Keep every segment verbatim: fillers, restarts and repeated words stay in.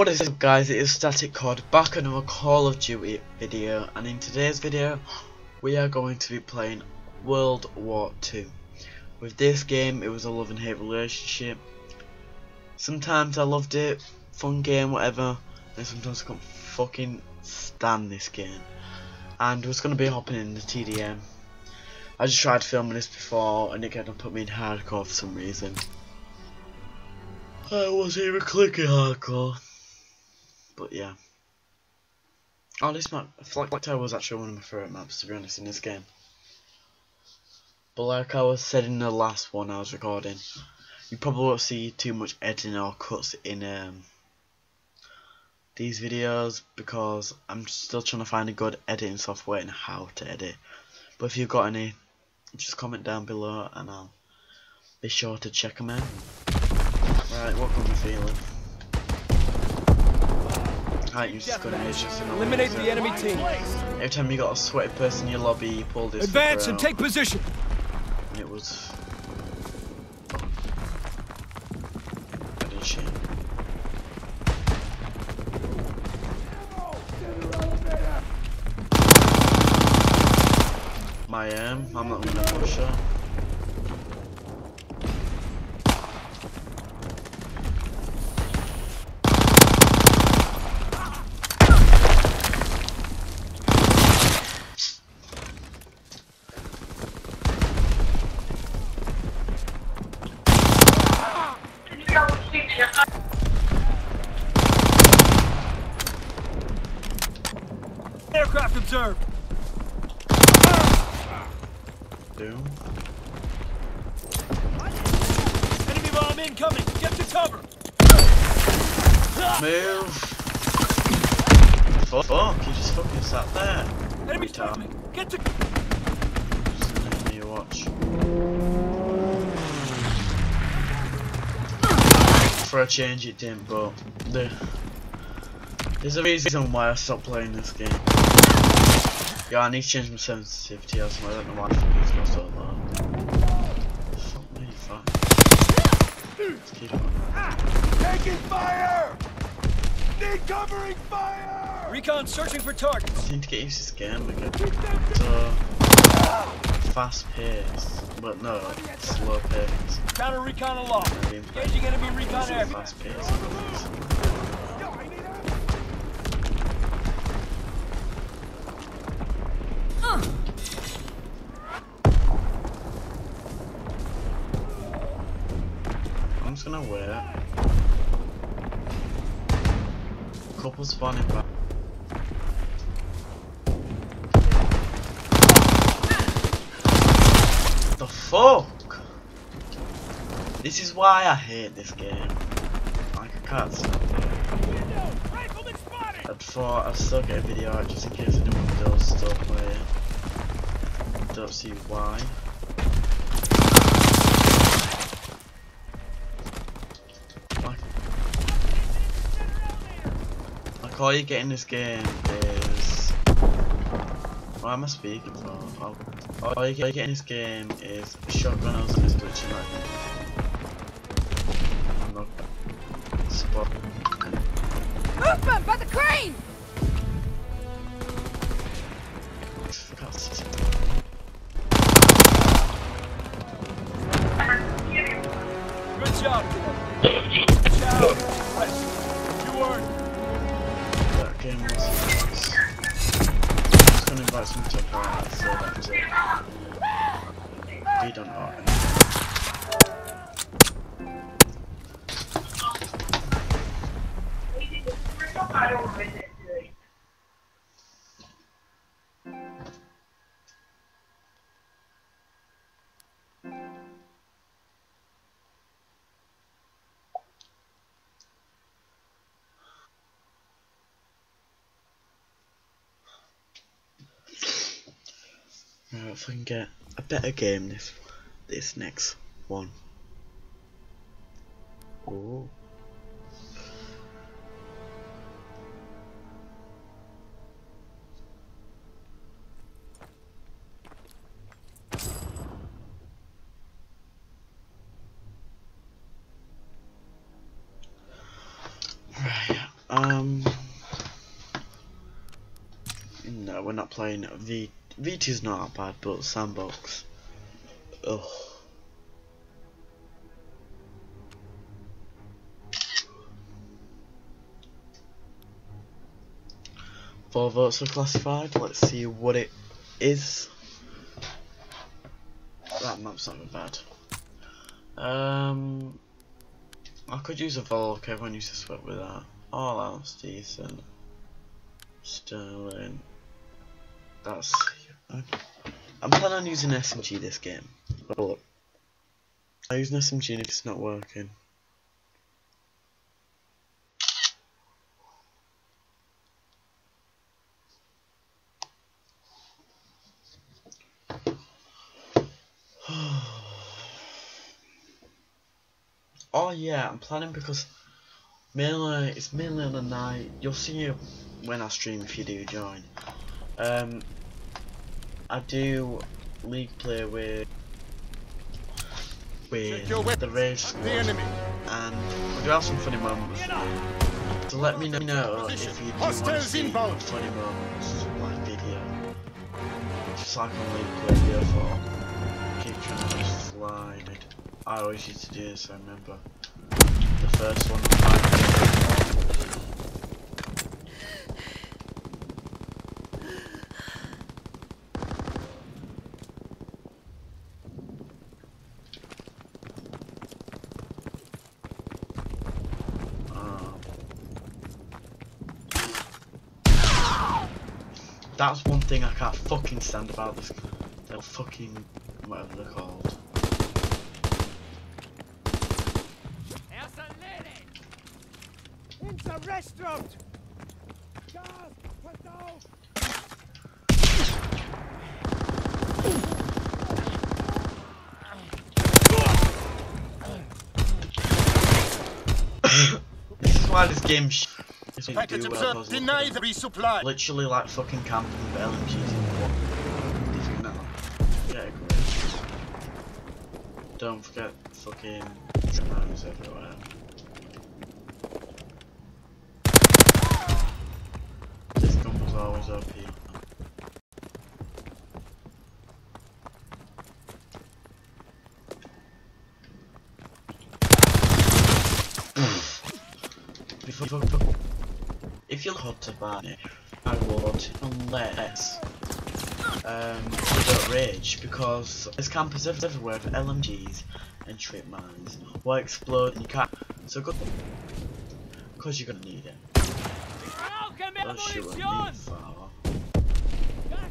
What is up guys, it is Static Cod back on another Call of Duty video, and in today's video we are going to be playing World War Two. With this game it was a love and hate relationship. Sometimes I loved it, fun game, whatever, and sometimes I can't fucking stand this game. And it's going to be hopping in the T D M. I just tried filming this before and it kind of put me in hardcore for some reason. I wasn't even clicking hardcore. But yeah. Oh, this map, Flak Tower, was actually one of my favourite maps, to be honest, in this game. But like I was said in the last one I was recording, you probably won't see too much editing or cuts in um, these videos, because I'm still trying to find a good editing software and how to edit. But if you've got any, just comment down below and I'll be sure to check them out. Right, what can we feeling? Right, you just got to eliminate the enemy team. Every time you got a sweaty person in your lobby, you pull this. Advance and take position. And it was. I did shit. My aim. I'm not gonna push her. Aircraft observed. Doom. Enemy bomb incoming. Get to cover. Move. Fuck! Fuck. You just fucking sat there. Enemy target. Get to. Just let me watch. For a change, it didn't. But the there's a reason why I stopped playing this game. Yeah, I need to change my sensitivity or something. I don't know why it's got so low. Fuck me, fuck. Let's keep on. Taking fire! Need covering fire! Recon searching for targets. I need to get used to this game again. So fast pace. But no, like slow pace. Counter recon aloft. Engaging enemy recon air. Fast pace. I'm just gonna wait. Couple spawning back. The fuck? This is why I hate this game. Like I can't stop it. I thought I'd still get a video out just in case anyone does still play it. Don't see why. All you get in this game is. Why am I speaking for? All, all you get in this game is shotgun or something switching like that. I'm not spot. Movement by the crane! Good job! Good job! You earned. Game was nice. I'm just gonna invite some top right, so that's it. We don't know. I don't remember it doing. Right, if I can get a better game this this next one. Ooh. Right, not playing V VT's not bad, but sandbox. Ugh. Four votes were classified. Let's see what it is. That map's not bad. Um, I could use a Volk. Everyone used to sweat with that. All else decent. Sterling. That's. I'm planning on using S M G this game. But look, I use an S M G and it's not working. Oh yeah, I'm planning because mainly it's mainly on the night. You'll see it when I stream if you do join. Um, I do league play with with the race squad, and we do have some funny moments. So let me know if you do want to see funny moments like video, just like on league play video for. Keep trying to slide. I always used to do this, I remember. The first one. Oh. That's one thing I can't fucking stand about this. They'll fucking, whatever they're called. Restaurant. This is why this game sh is do well, deny the resupply. Literally like fucking camping with L M Gs in the water. Yeah, great. Don't forget fucking tremors everywhere. Always O P. If you're hot to ban it, I would, unless um you don't rage, because there's campers everywhere with L M Gs and trip mines will explode and you can't, so good because you're gonna need it. That's you and me, oh, yeah.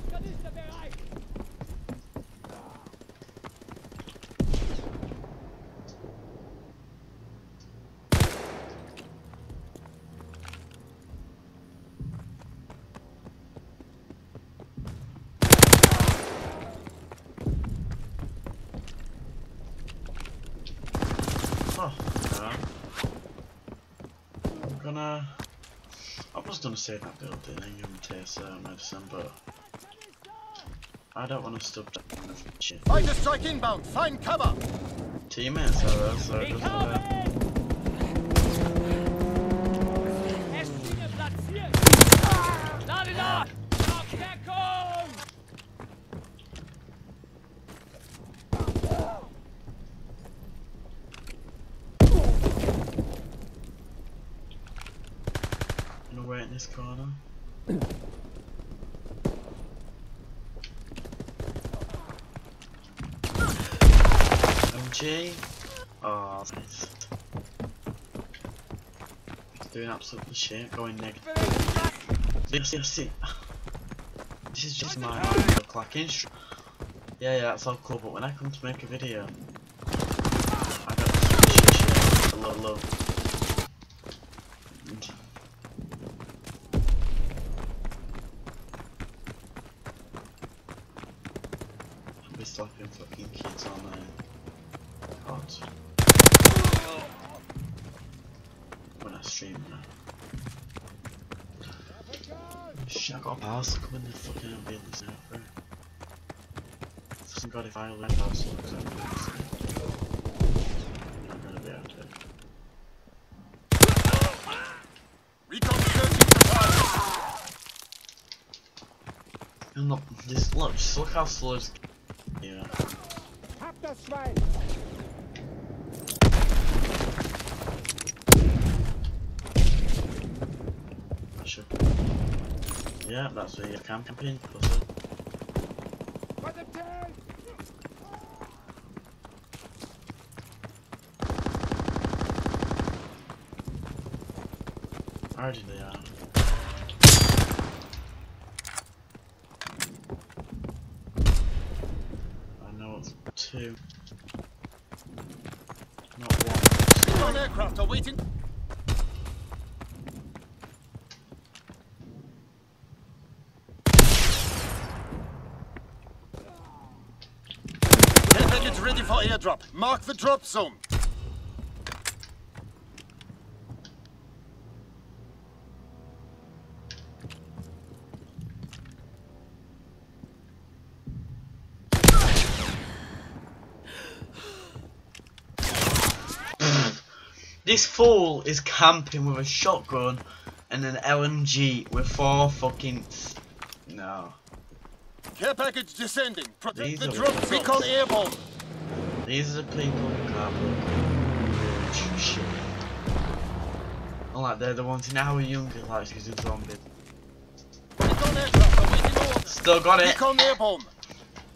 I'm gonna... I was gonna say that building and give him T S R medicine, but I don't want to stop that kind of shit. Find a strike inbound, find cover! Teammates are there, so it doesn't matter. This corner. M G. Oh, nice. Doing absolutely shit. Going negative. This is just my clock instrument. Yeah, yeah, that's all cool. But when I come to make a video, I don't shit shit. A lot of love. I'll be slapping fucking kids on my card when I stream now. Shit, I got a parcel coming in the fucking ambulance now, bro. Thank god if I let parcel, because I'm not gonna be able to. Recon thirty! not this slow. Just look how slow it's. Yeah. That should. Yeah, that's where you can camp in. Already they are. I know it's two. Not one. Two on aircraft are waiting. Air package ready for airdrop. Mark the drop zone. This fool is camping with a shotgun and an L M G with four fucking. No. Care package descending. Protect These the drop. Recon airborne. These are the people who can't do shit. Like they're the ones in our younger lives because they're zombies. Still got it. Recon airborne.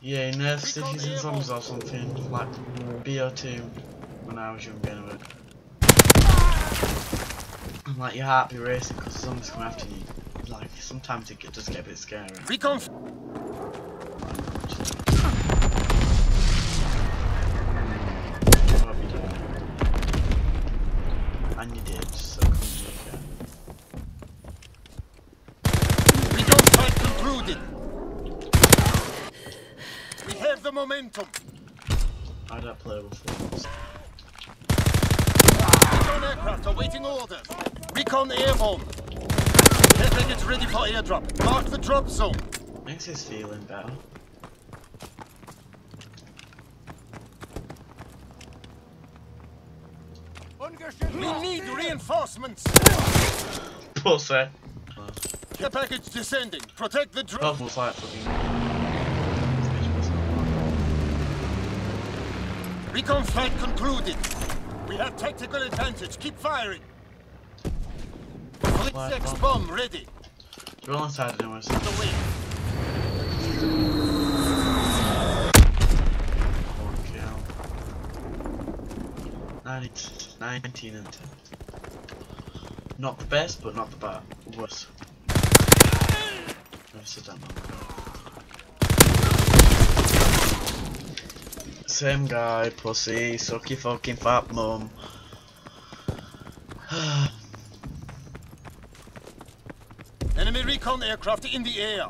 Yeah, nerfed cities and zombies or something like B O two when I was younger. Anyway. I'm like, you're happy racing because zombies come after you. Like, sometimes it just get a bit scary. Recon! And you did, so come here. We don't fight concluded! We have the momentum! I don't play with aircraft awaiting orders. Recon airborne. Air package ready for airdrop. Mark the drop zone. Makes us feeling better. We need reinforcements. Pussy. Air package descending. Protect the drop. Recon flight concluded. We have tactical advantage, keep firing! Fleet six bomb ready! You're on side anyways. The wing. nineteen and ten. Not the best, but not the bad. Worse. No, sit down. Same guy, pussy, sucky fucking fat mum. Enemy recon aircraft in the air.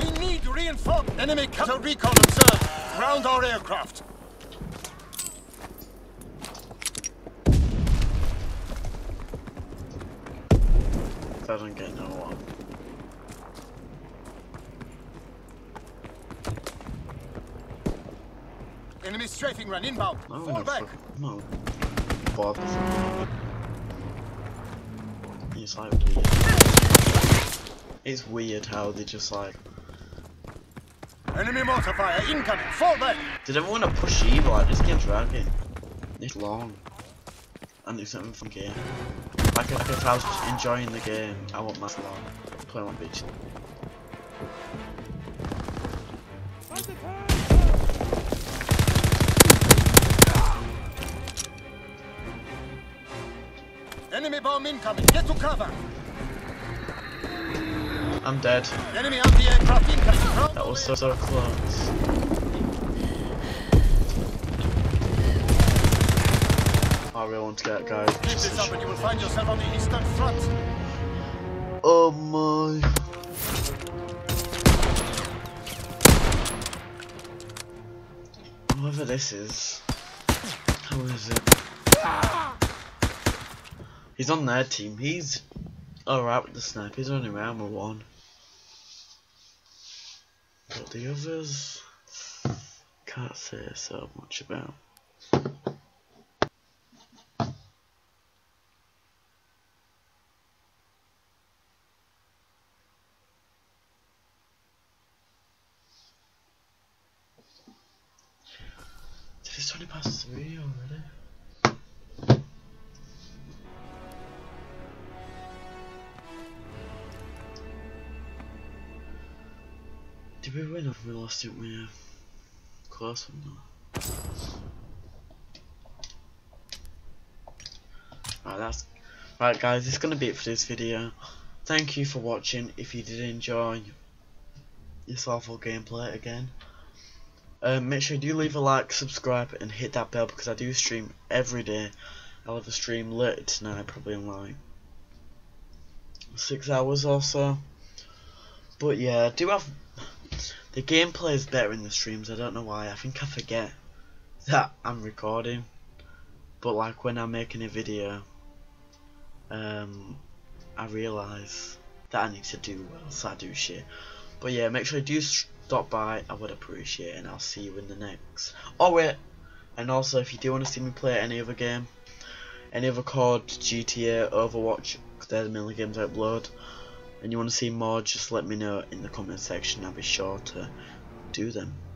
We need reinforcement. Enemy counter recon observed. Ground our aircraft. I don't get no one. Enemy strafing run inbound. Oh, fall no, back. No. Bob. It's like weird. It's weird how they just like. Enemy mortar fire incoming. Fall back. Did everyone want to push evil? Like, this game's dragging. It's long. And it's something from game. Like if, if I was just enjoying the game, I want my slot. Play my bitch. Enemy bomb incoming, get to cover! I'm dead. Enemy anti-aircraft incoming. That was so, so close. I really want to get guys. Keep this up and you will find yourself on the eastern front. Oh my. Whatever this is. How is it? Ah! He's on their team, he's alright with the sniper, he's only round with one. But the others, can't say so much about. är så det passar mig om det. Did we win if we lost it when a class one though? Right, that's right guys, it's gonna be it for this video. Thank you for watching. If you did enjoy this awful gameplay again, um, make sure you do leave a like, subscribe and hit that bell, because I do stream every day. I'll have a stream later tonight, probably in like six hours or so. But yeah, I do have the gameplay is better in the streams. I don't know why. I think I forget that I'm recording, but like when I'm making a video, um, I realise that I need to do well, so I do shit. But yeah, make sure you do stop by, I would appreciate it, and I'll see you in the next. Oh wait, and also if you do want to see me play any other game, any other C O D, G T A, Overwatch, because they're the mainly games I upload, and you want to see more, just let me know in the comment section, I'll be sure to do them.